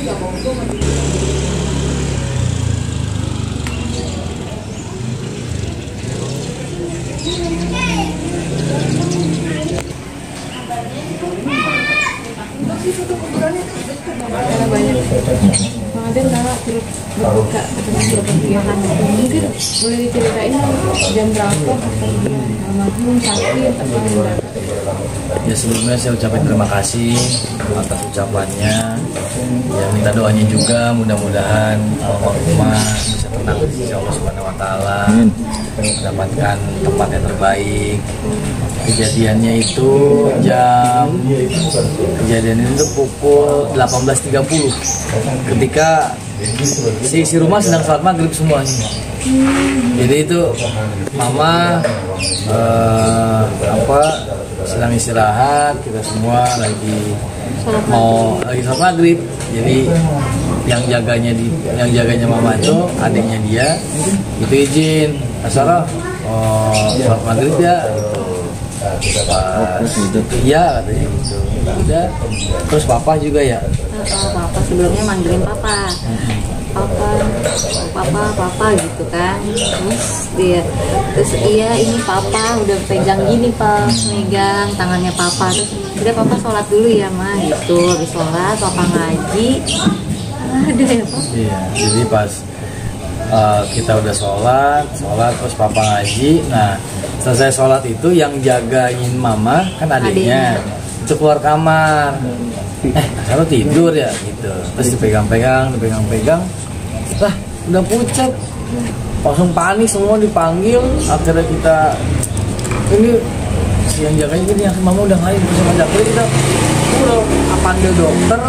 Mungkin boleh diceritain jam berapa almarhum sakit atau gimana? Ya, sebelumnya saya ucapkan terima kasih atas ucapannya. Ya, minta doanya juga, mudah-mudahan almarhumah bisa tenang di sisi Allah Subhanahu wa Ta'ala, mendapatkan tempat yang terbaik. Kejadiannya itu pukul 18.30 ketika si rumah sedang sholat maghrib semuanya. Jadi itu mama sedang istirahat, kita semua lagi sholat maghrib. Jadi yang jaganya mama itu adiknya dia, itu izin Asara sholat maghrib ya. Iya katanya gitu. Udah, terus papa juga ya. Papa sebelumnya manggilin papa gitu kan. Terus iya ini papa udah pegang gini pak, megang tangannya papa. Terus udah papa sholat dulu ya ma gitu. Habis sholat papa ngaji. Ada ya pak. Iya, jadi pas kita udah sholat terus papa ngaji. Nah selesai sholat itu yang jagain mama kan adiknya itu keluar kamar, kalau tidur ya gitu. Terus dipegang-pegang lah udah pucat, langsung panik semua dipanggil. Akhirnya kita ini yang jagain gini, yang mama udah ngaji bersama dokter, kita udah panggil dokter,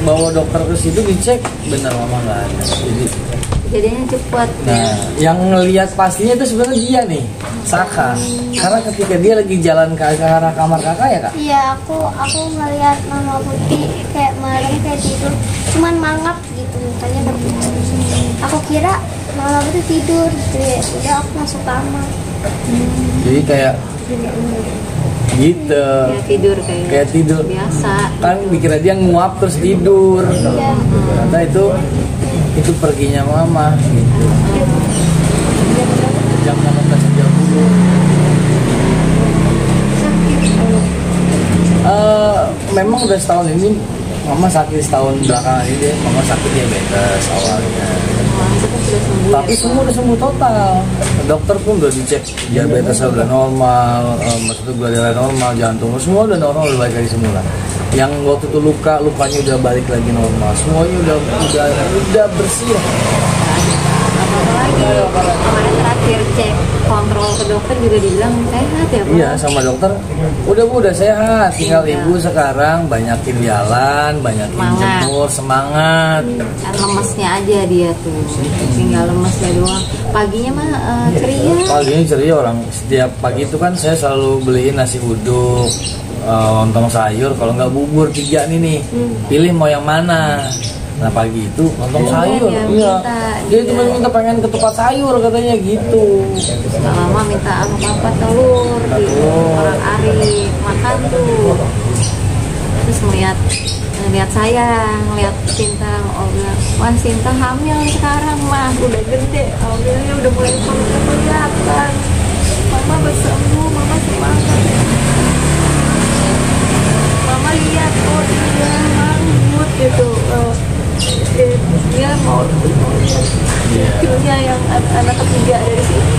bawa dokter ke situ dicek, bener mama nggak ada. Jadi jadinya cepat. Nah, yang ngelihat pastinya itu sebenarnya dia nih, Saka. Karena ketika dia lagi jalan ke arah kamar kakak ya kak? Iya, aku ngelihat mama putih kayak marah kayak tidur, cuman mangap gitu, mukanya berpucat. Aku kira mama putih tidur, gitu. Udah aku masuk kamar. Jadi kayak gitu. Ya, tidur kayak tidur biasa. Kan dikira dia nguap terus tidur. Iya. Karena itu perginya mama gitu. Jam 18.30. Memang udah setahun ini mama sakit, setahun belakangan ini mama sakit diabetes awalnya. Tapi semua udah sembuh total. Dokter pun udah dicek diabetes udah normal, maksudnya gula darah normal, jantung semua udah normal, udah balik lagi semula. Yang waktu itu lukanya udah balik lagi normal, semuanya udah bersih. Apalagi kemarin terakhir cek kontrol ke dokter juga dibilang sehat ya pak? Iya sama dokter, udah sehat, tinggal ibu sekarang banyakin jalan, banyakin jemur, semangat. Kan lemesnya aja dia tuh, tinggal lemesnya doang. Paginya mah ceria. Paginya ceria orang, setiap pagi itu kan saya selalu beliin nasi uduk, lontong sayur, kalau nggak bubur 3 nih. Pilih mau yang mana. Nah pagi itu lontong sayur ya, iya. Dia cuma minta pengen ketupat sayur katanya gitu. Gak lama minta apa telur gitu. Orang Ari makan tuh. Terus ngeliat saya, ngeliat Sinta, oh bilang, wah Sinta hamil sekarang mah, udah gede. Oh bilangnya udah mulai kelihatan. Mama bersembuh, mama semangat. Mama lihat oh dia manggut gitu. Dia mau ibunya yang anak ketiga dari sini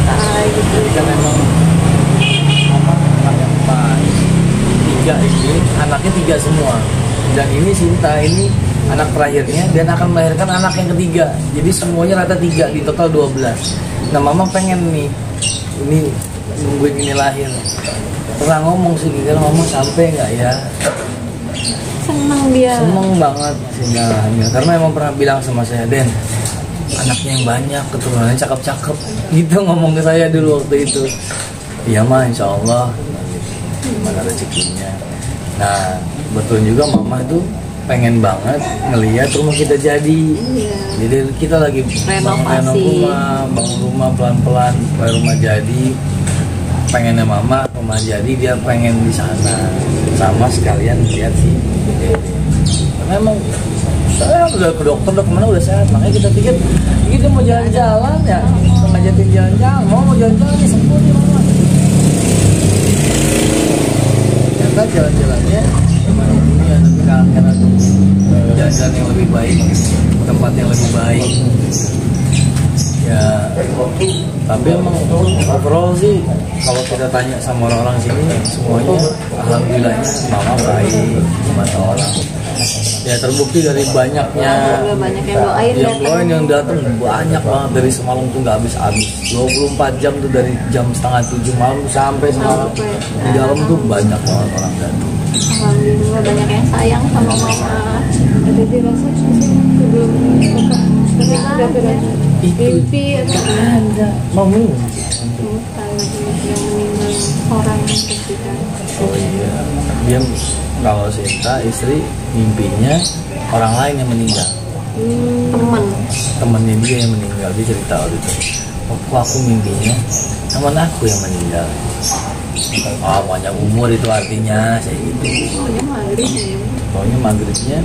gitu. Karena memang yang paling 3 ini anaknya 3 semua, dan ini Sinta ini anak terakhirnya dan akan melahirkan anak yang ketiga. Jadi semuanya rata 3 di total 12. Nah mama pengen nih ini nungguin ini lahir. Pernah ngomong sih gitu, mama sampai nggak ya? Seneng dia. Seneng banget sehingga hamil. Karena emang pernah bilang sama saya, Den, anaknya yang banyak, keturunannya cakep-cakep. Gitu ngomong ke saya dulu waktu itu. Iya mah, insya Allah. Gimana rezekinya. Nah, betul juga mama tuh pengen banget ngelihat rumah kita jadi. Iya. Jadi kita lagi bangun rumah pelan-pelan supaya rumah jadi. Pengennya mama rumah jadi, dia pengen di sana sama sekalian lihat sih. Memang udah ke dokter, udah kemana udah sehat. Makanya kita pikir gitu mau jalan-jalan ya, ngajakin jalan-jalan, mau jalan-jalan nih sembuh nih mama. Ternyata jalan-jalannya gimana dunia, tapi karena jalan-jalan yang lebih baik, tempat yang lebih baik. Ya, tapi emang overall sih kalau kita tanya sama orang-orang sini semuanya alhamdulillahnya mama baik sama orang. Ya terbukti dari banyaknya yang datang banyak banget, dari semalam tuh nggak habis-habis. 24 jam tuh dari jam setengah 7 malam sampai semalam di dalam tuh banyak banget orang datang. Alhamdulillah banyak yang sayang sama mama. Ada dirasa sebelum buka. Mimpi atau ada mau bukan lagi yang meninggal orang yang tercinta. Oh iya, dia kalau Sinta istri mimpinya orang lain yang meninggal. Temennya dia yang meninggal, dia cerita gitu. Waktu aku mimpinya teman aku yang meninggal. Oh, panjang umur itu artinya kayak gitu. Pokoknya maghribnya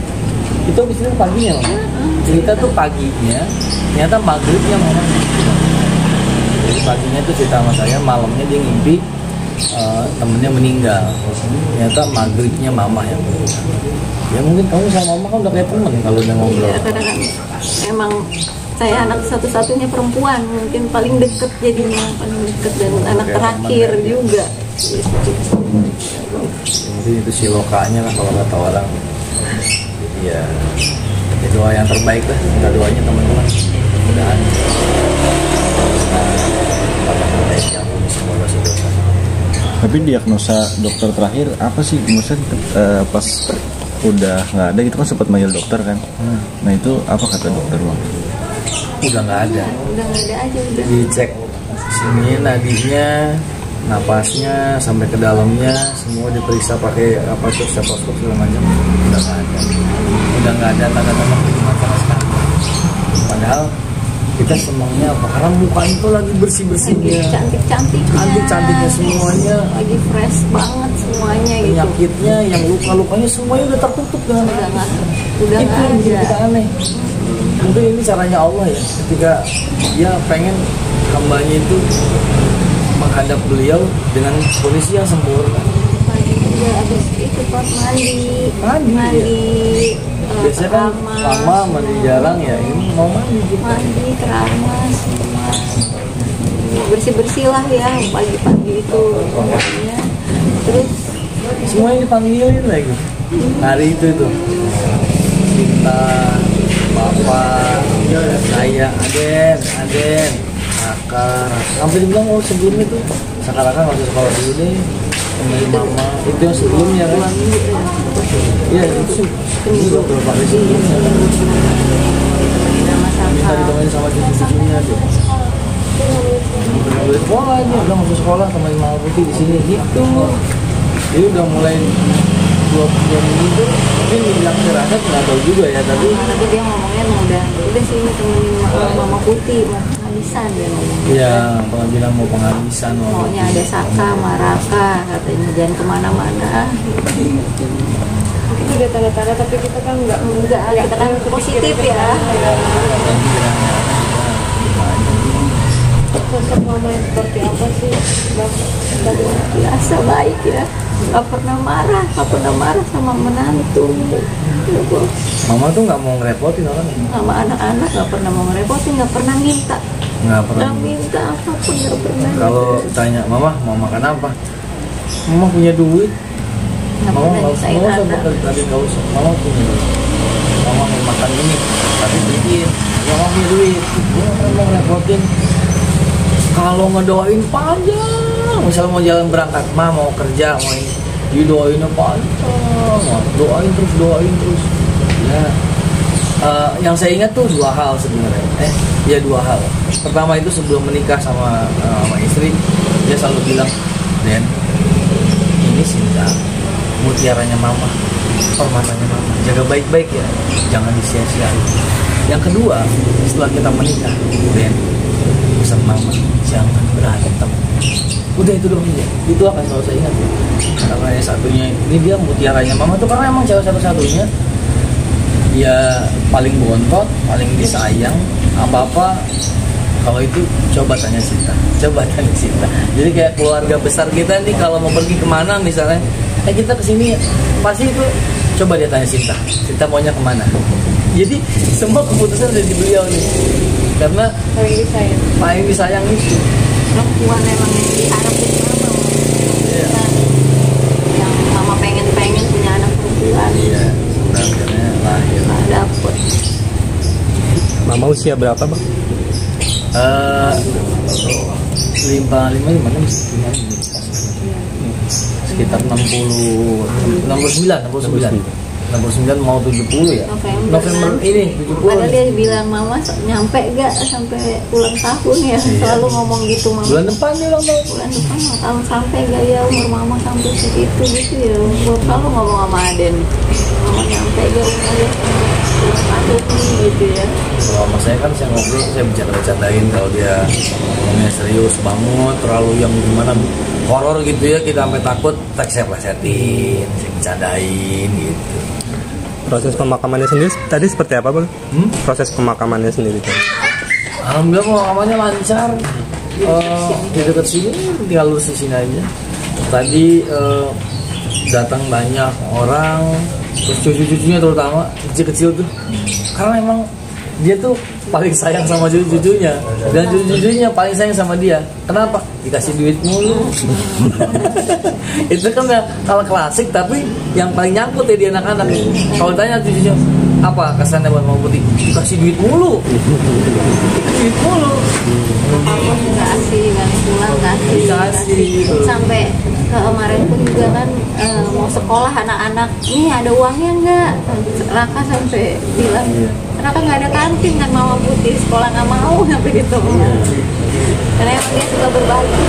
itu habis itu paginya mama. Cerita tuh paginya, ternyata maghribnya mama. Jadi paginya tuh cerita sama saya, malamnya dia ngimpi temennya meninggal. Ternyata maghribnya mama yang meninggal. Ya mungkin kamu sama mama kan udah kayak temen kalau udah ngobrol. Kadang-kadang emang saya anak satu-satunya perempuan, mungkin paling deket jadinya, paling deket dan anak terakhir juga. Mungkin itu silokanya lah kalau kata orang. Iya, doa yang terbaik lah. Kita doanya teman-teman. Mudah-mudahan tapi diagnosa dokter terakhir apa sih? Maksudnya pas udah nggak ada kita kan sempat manggil dokter kan? Nah itu apa kata dokter bang? Udah nggak ada. Udah nggak ada aja. Udah. Dicek sini nadinya, napasnya sampai ke dalamnya semua diperiksa pakai apa tuh stetoskop segala macam. Udah nggak ada tanda-tanda penyakit sama sekali. Padahal kita semuanya karena mukanya itu lagi bersih-bersihnya, cantik-cantiknya semuanya, lagi fresh banget semuanya gitu. Penyakitnya yang luka-lukanya semuanya udah tertutup dengan udah itu yang kita aneh. Mungkin ini caranya Allah ya, ketika dia pengen hambanya itu menghadap beliau dengan kondisi yang sempurna. Pagi juga habis itu pas mandi. Biasanya kan lama mandi jarang ya, ini mau mandi gitu. Mandi, keramas, semua bersih-bersih lah ya pagi-pagi itu. Terus semuanya dipanggilin lagi. Hari itu kita papa, saya, aden. Sampai dibilang oh sebelumnya tuh sekarang masih sekolah dulu deh, temenin mama itu yang sebelumnya kan? Iya itu juga berapa kali sebelumnya kan? Minta ditemenin sama cucu-cucunya tuh. Udah mulai sekolah aja, udah masuk sekolah temenin mama putih di sini gitu. Jadi udah mulai 2 minggu itu, mungkin bilang terakhir nggak tahu juga ya tapi. Tapi dia ngomongnya udah sih temenin mama putih. Penghabisan dia ngomong. Iya, kalau bilang mau penghabisan. Maunya ada Saka, Maraka, katanya jangan kemana-mana. Itu udah tanda-tanda tapi kita kan nggak kita kan positif ya. Sosok mama yang seperti apa sih? Biasa baik ya. Gak pernah marah sama menantu. Mama tuh gak mau ngerepotin orang sama anak-anak, gak pernah mau ngerepotin, gak pernah minta. Gak minta apapun, gak pernah. Kalau tanya, mama makan apa? Mama punya duit. Mama punya duit. Mama mau makan ini, tapi sedikit. Mama punya duit. Mama mau ngerepotin. Kalau ngedoain panjang. Misal mau jalan berangkat, mau kerja, mau didoain panjang, doain terus. Ya, yang saya ingat tuh 2 hal sebenarnya. Dua hal. Pertama itu sebelum menikah sama istri, dia selalu bilang, Den, ini Sinta, mutiaranya mama, permatanya mama. Jaga baik-baik ya, jangan disia-siain. Yang kedua, setelah kita menikah, Den, pesan mama, jangan berantem. Udah itu doang aja, itu akan selalu saya ingat ya. Karena yang satunya, ini dia mutiaranya mama tuh karena emang cewek satu-satunya dia paling bontot, paling disayang, apa-apa kalau itu coba tanya Sita, jadi kayak keluarga besar kita nih kalau mau pergi kemana misalnya, kita kesini pasti itu coba dia tanya Sita, Sita maunya kemana. Jadi semua keputusan dari beliau nih, karena paling disayang itu perempuan memang di Arab itu yang mama pengen punya anak perempuan. Iya, sebenarnya lahir dapet. Mama usia berapa bang? 55 sekitar 69 mau 70 ya November ini 70. Padahal dia bilang mama nyampe gak sampai ulang tahun ya, selalu ngomong gitu mama. Bulan depan tahun sampai gak ya umur mama sampai segitu gitu ya. Selalu ngomong sama Aden, mama nyampe gak umur gitu ya. Selama saya kan saya ngobrol, saya bercanda-bercandain, kalau dia ngomongnya serius banget, terlalu yang gimana horor gitu ya, kita sampai takut, saya plesetin, saya bercandain gitu. Proses pemakamannya sendiri tadi seperti apa bang? Proses pemakamannya sendiri tadi? Alhamdulillah pemakamannya lancar, di dekat sini, tinggal lurus di sini aja. Tadi datang banyak orang, terus cucu-cucunya terutama, kecil-kecil tuh, karena emang dia tuh paling sayang sama cucu-cucunya, dan cucu-cucunya paling sayang sama dia. Kenapa? Dikasih duit mulu. Itu kan ya, kalau klasik, tapi yang paling nyangkut ya di anak-anak. Kalau tanya cucu-cucunya, apa kesannya buat Mama Putih? Dikasih duit mulu. Aku dikasih, bantuan dikasih. Sampai kemarin pun juga kan mau sekolah anak-anak, nih ada uangnya nggak? Raka sampai bilang, karena kan nggak ada kantin kan Mama Putih, sekolah nggak mau sampai gitu. Karena emang dia suka berbagi.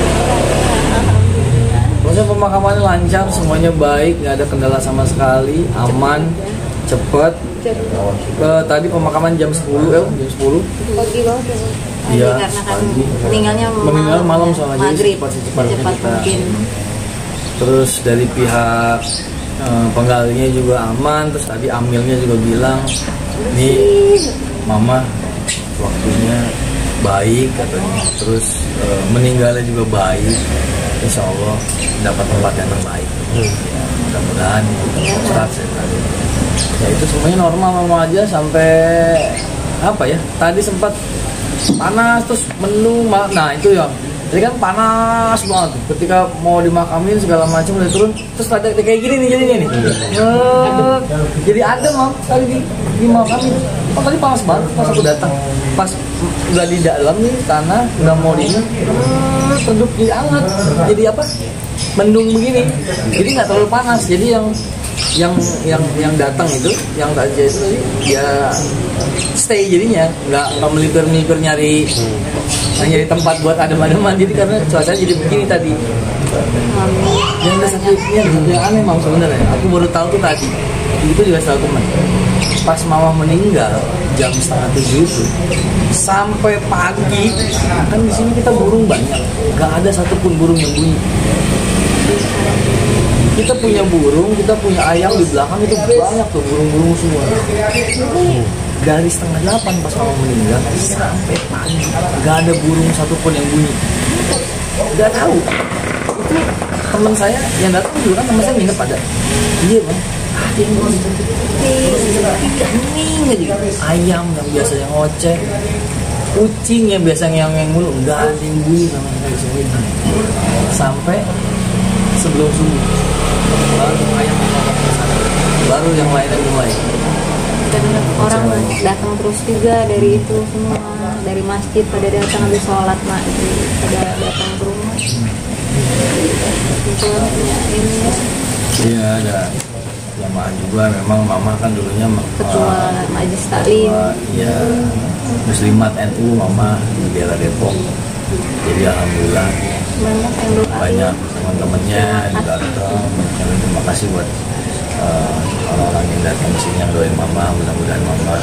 Proses pemakamannya lancar, semuanya baik, nggak ada kendala sama sekali, aman, cepet. Tadi pemakaman jam 10 pagi banget. Iya, karena kan meninggalnya malam soalnya cepat mungkin. Terus dari pihak penggalnya juga aman, terus tadi amilnya juga bilang ini mama waktunya baik katanya, terus meninggalnya juga baik, insya Allah dapat tempat yang terbaik. Ya, mudah-mudahan ya itu semuanya normal aja. Sampai apa ya, tadi sempat panas terus mendung, nah itu ya. Jadi kan panas banget ketika mau dimakamin segala macam, udah turun terus ada kayak gini nih jadinya nih. Jadi adem Mam tadi dimakamin. Oh tadi panas banget pas aku datang. Pas udah di dalam nih tanah udah mau dingin, sedup jadi hangat. Jadi apa? Mendung begini. Jadi nggak terlalu panas. Jadi yang datang itu, yang tadi itu dia stay jadinya, nggak melipir nyari tempat buat adem-ademan. Jadi karena cuaca jadi begini tadi. Yang satunya yang aneh Mam sebenarnya, aku baru tahu tuh tadi. Itu juga salah teman. Pas Mama meninggal jam 6:30 itu sampai pagi, kan di sini kita burung banyak, nggak ada satupun burung yang bunyi. Kita punya burung, kita punya ayam di belakang itu banyak tuh burung-burung semua. Dari 7:30 pas Mama meninggal sampai pagi nggak ada burung satupun yang bunyi. Nggak tahu. Itu teman saya yang datang dulu kan, teman saya nginep pada. Iya bang. Ayam yang biasanya ngoceh, kucing yang biasanya yang mulu, nggak ada yang bunyi sama sekali sini. Sampai sebelum subuh baru ayam baru yang lainnya mulai. Dan orang datang terus juga dari itu semua, dari masjid pada datang habis sholat mak, pada datang ke rumah. Iya ada. Jamaan juga memang mama kan dulunya ketua Majelis Taklim. Iya, Muslimat NU mama di daerah Depok. Jadi alhamdulillah banyak teman-temannya yang datang. Terima kasih buat orang-orang yang datang di sini yang doain mama. Mudah-mudahan mama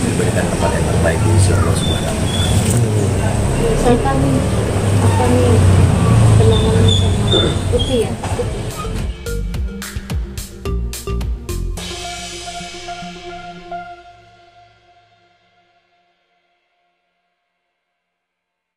diberikan tempat yang terbaik di sisi Allah Subhanahu wa Ta'ala. Saya kan akan penanganan sama Putih ya.